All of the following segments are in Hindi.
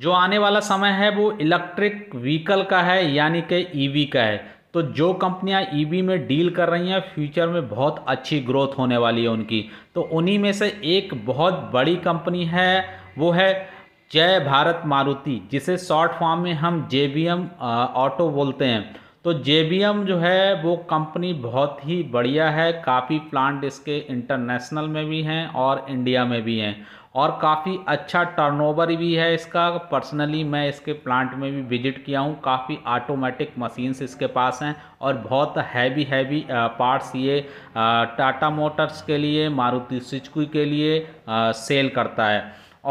जो आने वाला समय है वो इलेक्ट्रिक व्हीकल का है, यानी कि ईवी का है। तो जो कंपनियां ईवी में डील कर रही हैं फ्यूचर में बहुत अच्छी ग्रोथ होने वाली है उनकी। तो उन्हीं में से एक बहुत बड़ी कंपनी है, वो है जय भारत मारुति, जिसे शॉर्ट फॉर्म में हम जेबीएम ऑटो बोलते हैं। तो जेबीएम जो है वो कंपनी बहुत ही बढ़िया है, काफ़ी प्लांट इसके इंटरनेशनल में भी हैं और इंडिया में भी हैं, और काफ़ी अच्छा टर्नओवर भी है इसका। पर्सनली मैं इसके प्लांट में भी विजिट किया हूँ, काफ़ी ऑटोमेटिक मशीन्स इसके पास हैं और बहुत हैवी पार्ट्स ये टाटा मोटर्स के लिए, मारुति सुजुकी के लिए सेल करता है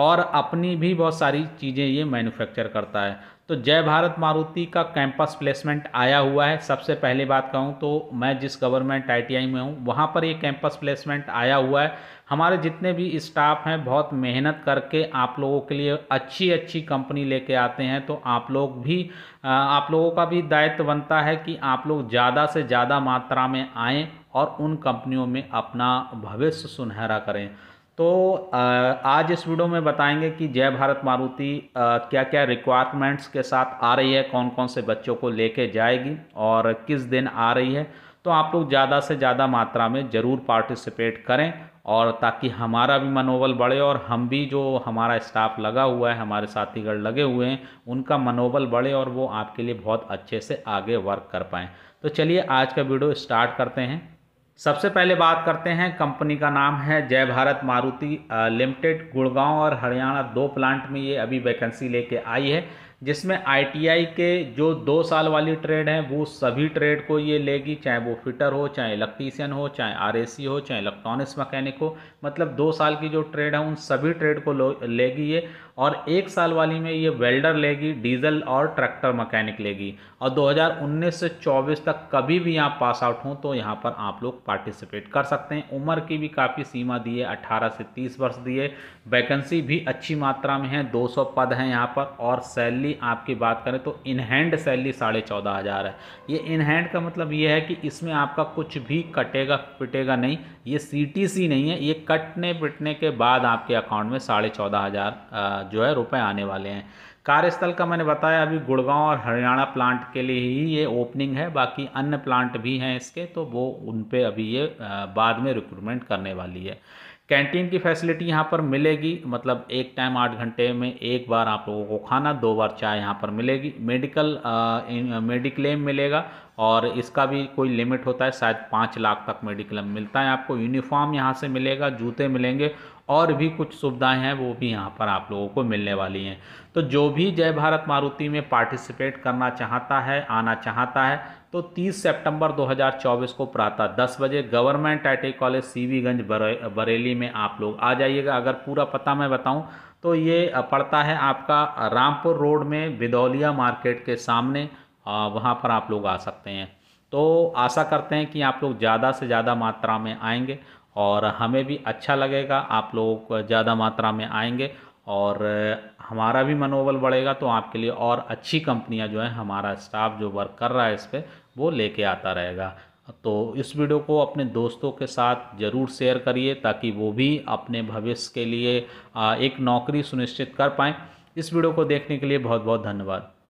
और अपनी भी बहुत सारी चीज़ें ये मैन्युफैक्चर करता है। तो जय भारत मारुति का कैंपस प्लेसमेंट आया हुआ है। सबसे पहले बात कहूँ तो मैं जिस गवर्नमेंट आईटीआई में हूँ वहाँ पर ये कैंपस प्लेसमेंट आया हुआ है। हमारे जितने भी स्टाफ हैं बहुत मेहनत करके आप लोगों के लिए अच्छी अच्छी कंपनी लेके आते हैं। तो आप लोगों का भी दायित्व बनता है कि आप लोग ज़्यादा से ज़्यादा मात्रा में आएँ और उन कंपनियों में अपना भविष्य सुनहरा करें। तो आज इस वीडियो में बताएंगे कि जय भारत मारुति क्या क्या रिक्वायरमेंट्स के साथ आ रही है, कौन कौन से बच्चों को लेके जाएगी और किस दिन आ रही है। तो आप लोग ज़्यादा से ज़्यादा मात्रा में ज़रूर पार्टिसिपेट करें, और ताकि हमारा भी मनोबल बढ़े और हम भी, जो हमारा स्टाफ लगा हुआ है, हमारे साथीगढ़ लगे हुए हैं, उनका मनोबल बढ़े और वो आपके लिए बहुत अच्छे से आगे वर्क कर पाएँ। तो चलिए आज का वीडियो स्टार्ट करते हैं। सबसे पहले बात करते हैं, कंपनी का नाम है जय भारत मारुति लिमिटेड। गुड़गांव और हरियाणा 2 प्लांट में ये अभी वैकेंसी लेके आई है, जिसमें आईटीआई के जो 2 साल वाली ट्रेड हैं वो सभी ट्रेड को ये लेगी, चाहे वो फिटर हो, चाहे इलेक्ट्रीशियन हो, चाहे आरएसी हो, चाहे इलेक्ट्रॉनिक्स मैकेनिक हो। मतलब 2 साल की जो ट्रेड है उन सभी ट्रेड को लेगी ये, और 1 साल वाली में ये वेल्डर लेगी, डीजल और ट्रैक्टर मैकेनिक लेगी। और 2019 से 24 तक कभी भी आप पास आउट हों तो यहाँ पर आप लोग पार्टिसिपेट कर सकते हैं। उम्र की भी काफ़ी सीमा दी है, 18 से 30 वर्ष दी है। वैकेंसी भी अच्छी मात्रा में है, 200 पद हैं यहाँ पर। और सैलरी आपकी बात करें तो इन हैंड सैलरी 14,500 है। ये इन हैंड का मतलब ये है कि इसमें आपका कुछ भी कटेगा पिटेगा नहीं, ये CTC नहीं है, ये कटने पिटने के बाद आपके अकाउंट में 14,500 जो है रुपए आने वाले हैं। कार्यस्थल का मैंने बताया, अभी गुड़गांव और हरियाणा प्लांट के लिए ही ये ओपनिंग है, बाकी अन्य प्लांट भी हैं इसके, तो वो उन पे अभी ये बाद में रिक्रूटमेंट करने वाली है। कैंटीन की फैसिलिटी यहाँ पर मिलेगी, मतलब एक टाइम 8 घंटे में एक बार आप लोगों को खाना, 2 बार चाय यहाँ पर मिलेगी। मेडिक्लेम मिलेगा, और इसका भी कोई लिमिट होता है, शायद 5 लाख तक मेडिक्लेम मिलता है आपको। यूनिफॉर्म यहाँ से मिलेगा, जूते मिलेंगे, और भी कुछ सुविधाएं हैं वो भी यहाँ पर आप लोगों को मिलने वाली हैं। तो जो भी जय भारत मारुति में पार्टिसिपेट करना चाहता है, आना चाहता है, तो 30 सितंबर 2024 को प्रातः 10 बजे government I T college C V. Ganj Bareilly में आप लोग आ जाइएगा। अगर पूरा पता मैं बताऊं तो ये पड़ता है आपका रामपुर रोड में, बिदौलिया मार्केट के सामने, वहां पर आप लोग आ सकते हैं। तो आशा करते हैं कि आप लोग ज़्यादा से ज़्यादा मात्रा में आएंगे, और हमें भी अच्छा लगेगा आप लोग ज़्यादा मात्रा में आएंगे, और हमारा भी मनोबल बढ़ेगा। तो आपके लिए और अच्छी कंपनियां जो है, हमारा स्टाफ जो वर्क कर रहा है इस पर, वो लेके आता रहेगा। तो इस वीडियो को अपने दोस्तों के साथ ज़रूर शेयर करिए, ताकि वो भी अपने भविष्य के लिए एक नौकरी सुनिश्चित कर पाएँ। इस वीडियो को देखने के लिए बहुत बहुत धन्यवाद।